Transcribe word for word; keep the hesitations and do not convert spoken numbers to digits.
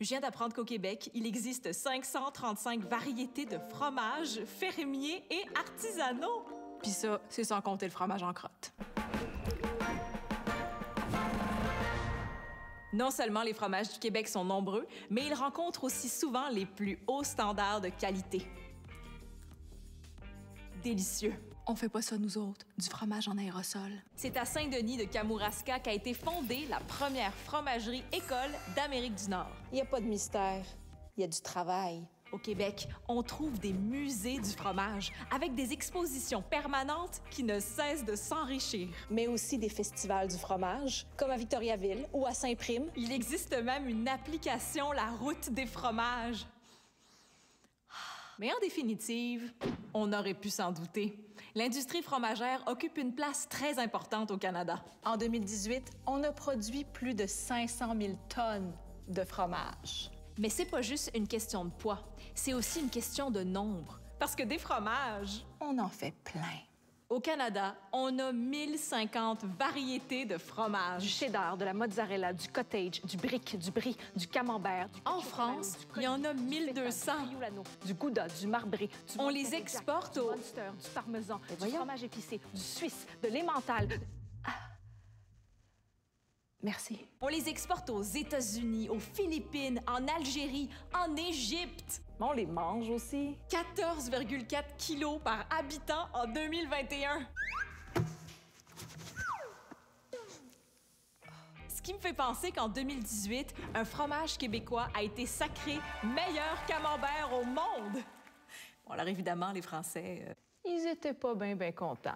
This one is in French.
Je viens d'apprendre qu'au Québec, il existe cinq cent trente-cinq variétés de fromages fermiers et artisanaux. Puis ça, c'est sans compter le fromage en crotte. Non seulement les fromages du Québec sont nombreux, mais ils rencontrent aussi souvent les plus hauts standards de qualité. Délicieux. On fait pas ça, nous autres, du fromage en aérosol. C'est à Saint-Denis-de-Kamouraska qu'a été fondée la première fromagerie-école d'Amérique du Nord. Il n'y a pas de mystère, il y a du travail. Au Québec, on trouve des musées du fromage avec des expositions permanentes qui ne cessent de s'enrichir. Mais aussi des festivals du fromage, comme à Victoriaville ou à Saint-Prime. Il existe même une application, la route des fromages. Mais en définitive, on aurait pu s'en douter. L'industrie fromagère occupe une place très importante au Canada. En deux mille dix-huit, on a produit plus de cinq cent mille tonnes de fromage. Mais c'est pas juste une question de poids, c'est aussi une question de nombre. Parce que des fromages, on en fait plein. Au Canada, on a mille cinquante variétés de fromages. Du cheddar, de la mozzarella, du cottage, du brick, du brie, du camembert. Du en France, il y en a mille deux cents. Du gouda, du marbré. Du on les exporte au... Du monster, du parmesan, du voyons. Fromage épicé, du suisse, de l'emmental. Merci. On les exporte aux États-Unis, aux Philippines, en Algérie, en Égypte. Mais on les mange aussi. quatorze virgule quatre kilos par habitant en deux mille vingt et un. Ce qui me fait penser qu'en deux mille dix-huit, un fromage québécois a été sacré meilleur camembert au monde. Bon, alors évidemment, les Français... Euh... ils étaient pas bien, bien contents.